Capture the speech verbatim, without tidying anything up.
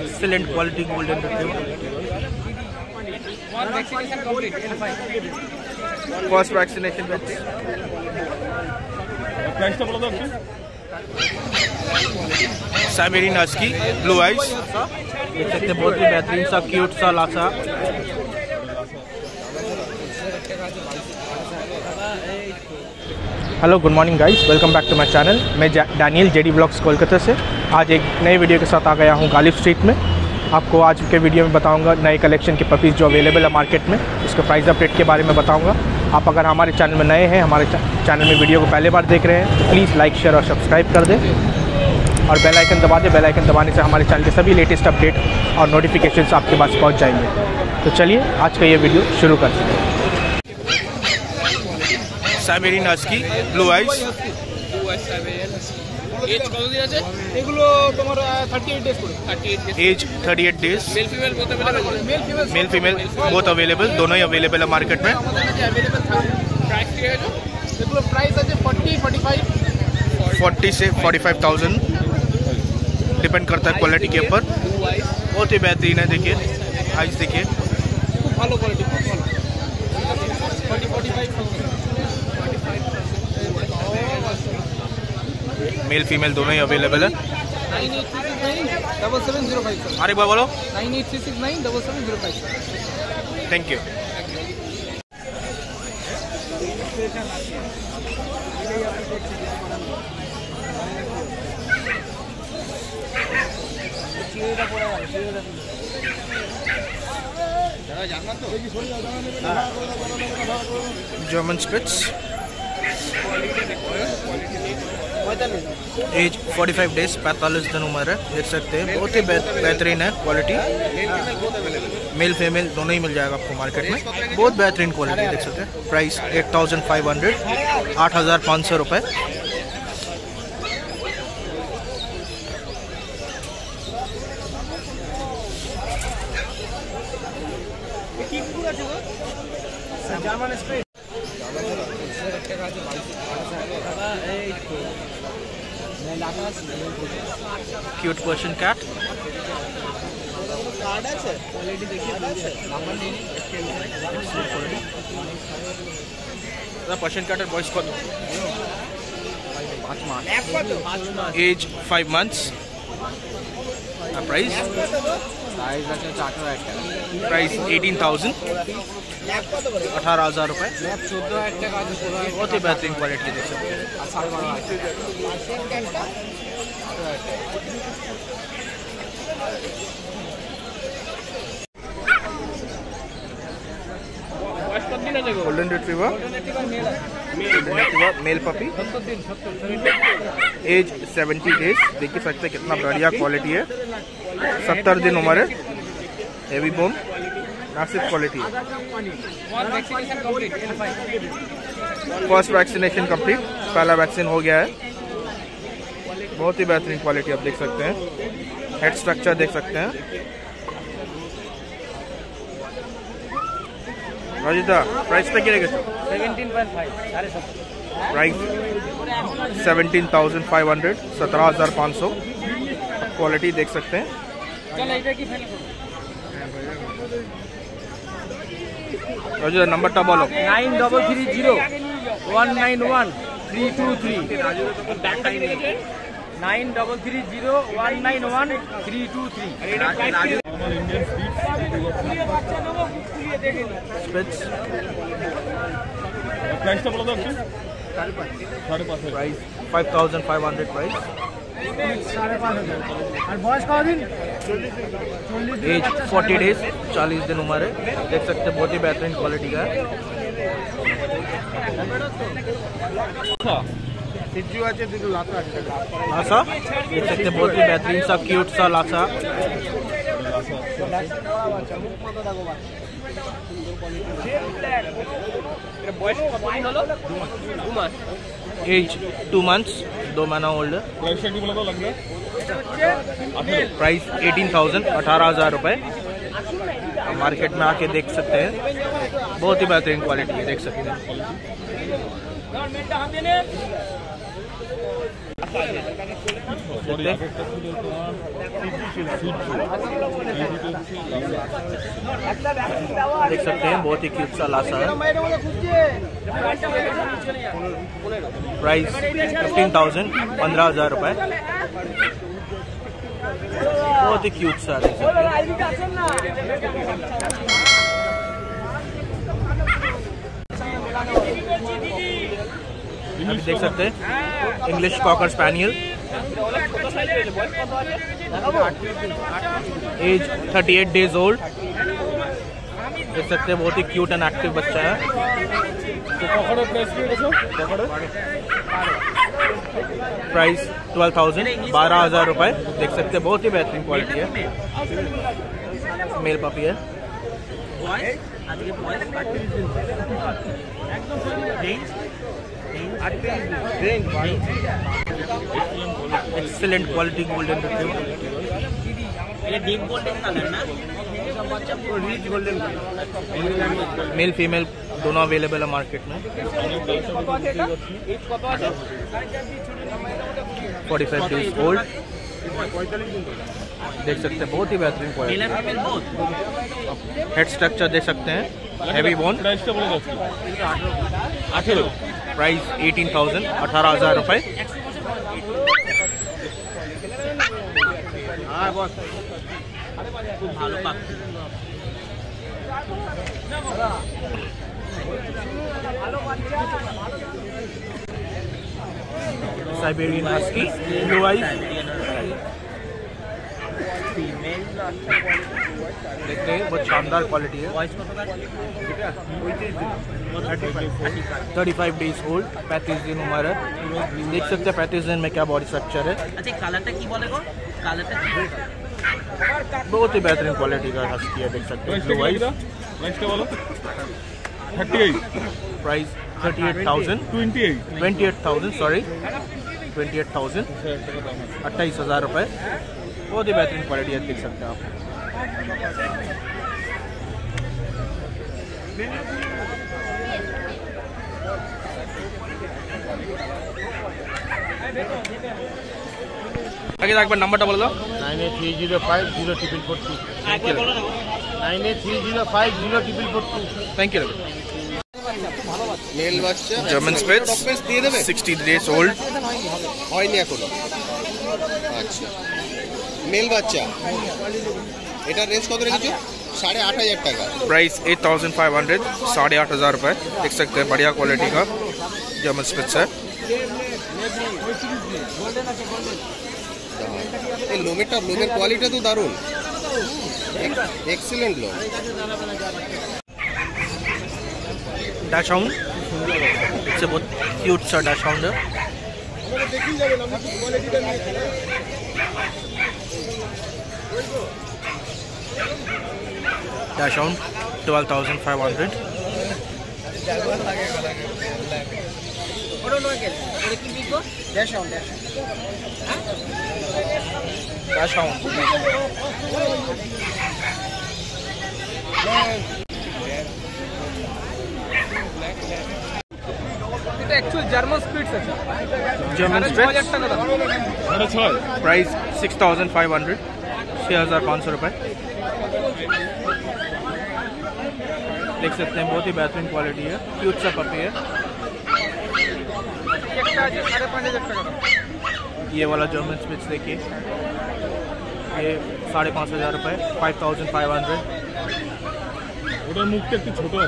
Excellent quality golden रखते। First vaccination Siberian husky blue eyes देख सकते हैं, बहुत ही बेहतरीन सा क्यूट सा Lhasa. Hello good morning guys, welcome back to my channel. मैं डैनियल जेडी व्लॉग्स कोलकाता से आज एक नए वीडियो के साथ आ गया हूं गालिफ स्ट्रीट में। आपको आज के वीडियो में बताऊंगा नए कलेक्शन के पपीज़ जो अवेलेबल है मार्केट में, उसके प्राइस अपडेट के बारे में बताऊंगा। आप अगर हमारे चैनल में नए हैं, हमारे चैनल में वीडियो को पहले बार देख रहे हैं तो प्लीज़ लाइक शेयर और सब्सक्राइब कर दें और बेल आइकन दबा दें। बेल आइकन दबाने से हमारे चैनल के सभी लेटेस्ट अपडेट और नोटिफिकेशंस आपके पास पहुँच जाएंगे। तो चलिए आज का ये वीडियो शुरू करते हैं। Siberian husky blue eyes age thirty eight days male female both available, दोनों ही अवेलेबल है मार्केट में। फोर्टी से फोर्टी फाइव थाउजेंड डिपेंड करता है क्वालिटी के ऊपर। बहुत ही बेहतरीन है, देखिए आइज देखिए मेल फीमेल दोनों ही अवेलेबल है। अरे बाबा बोलो nine eight three six nine seven seven zero five. Thank you. German spitz age पैंतालीस डेज, पैंतालीस दिन उम्र है, देख सकते हैं बहुत ही बेहतरीन है क्वालिटी। मेल फीमेल दोनों ही मिल जाएगा आपको मार्केट में, बहुत बेहतरीन क्वालिटी देख सकते हैं। Price eight thousand five hundred, आठ हज़ार पाँच सौ रुपये। Cute Persian cat Persian cat और बॉयज को age five months. Price price eighteen thousand, अठारह हज़ार रुपये। बहुत ही बेहतरीन क्वालिटी देख सकते हैं। Golden retriever male puppy age seventy days, देखिए सकते कितना बढ़िया क्वालिटी है, सत्तर दिन उम्र है, heavy bone Nashik quality. First vaccination complete, पहला वैक्सीन हो गया है। बहुत ही बेहतरीन क्वालिटी आप देख सकते हैं, हेड स्ट्रक्चर देख सकते हैं। राजिता प्राइस तक गिरेगा price seventeen thousand five hundred, सत्रह हज़ार पाँच सौ। क्वालिटी देख सकते हैं। राजू नंबर तो बोलो nine double three zero one nine one three two three. Nine double three zero one nine one three two three. Price five thousand five hundred price. Age forty days, चालीस दिन उम्र है, देख सकते हैं बहुत ही बेहतरीन क्वालिटी का लासा, देख सकते हैं बहुत ही बेहतरीन सा क्यूट सा लासा। एज टू मंथ्स, दो महीना ओल्ड। प्राइस एटीन थाउजेंड, अठारह हज़ार रुपये। मार्केट में आके देख सकते हैं, बहुत ही बेहतरीन क्वालिटी है देख सकते हैं। देख सकते हैं बहुत ही क्यूट सा लाशा है। प्राइस फिफ्टीन थाउजेंड, पंद्रह हजार रुपए। बहुत ही क्यूट सा देख सकते हैं। अभी देख सकते हैं English cocker spaniel, age thirty eight days old. देख सकते हैं बहुत ही क्यूट एंड एक्टिव बच्चा है। प्राइस ट्वेल्व थाउजेंड, बारह हजार रुपए। देख सकते हैं बहुत ही बेहतरीन क्वालिटी है, मेल पपी है। एक्सीलेंट क्वालिटी गोल्डन रखे, मेल फीमेल दोनों अवेलेबल है मार्केट में। पैंतालीस डेज ओल्ड। देख सकते हैं बहुत ही बेहतरीन क्वालिटी, हेड स्ट्रक्चर देख सकते हैं, हैवी बोन। प्राइस अठारह थाउजेंड, अठारह हजार रुपए। Siberian husky, blue eyes. देखते हैं बहुत शानदार क्वालिटी है। थर्टी फाइव डेज ओल्ड, पैंतीस दिन उम्र है। देख सकते हैं पैंतीस दिन में क्या बॉडी स्ट्रक्चर है। बहुत ही बेहतरीन क्वालिटी का हस्की है, देख सकते हैं। Price thirty eight thousand twenty eight thousand sorry twenty eight thousand, अट्ठाईस हजार रुपये। बहुत ही बेहतरीन क्वालिटी है, देख सकते हैं आप। आगे एक बार नंबर डबल दो, nine eight three zero five zero triple four two. Thank you, nine eight three zero five zero triple four two. Thank you. German spitz, sixty days old. अच्छा, मेल बच्चा। एटा रेंज कत रेखेछो? साढ़े आठ हज़ार टाका। Price eight thousand five hundred, साढ़े आठ हज़ार रुपए। देख सकते हैं बढ़िया क्वालिटी का जर्मन स्पिट्स है। ये लोमेटा लोमेर क्वालिटी तो दारुण, एक्सीलेंट लो। डैशहाउंड, इससे बहुत क्यूट सा डैशहाउंड है। Dachshund twelve thousand five hundred. Actual German spitz है। German spitz. Price six thousand five hundred, छः हज़ार पाँच सौ रुपये। देख सकते हैं बहुत ही बेहतरीन क्वालिटी है, क्यूट सा पपी है। ये वाला जर्मन स्पिट्स देखिए, ये साढ़े पाँच हज़ार रुपये, फाइव थाउजेंड फाइव हंड्रेड। छोटा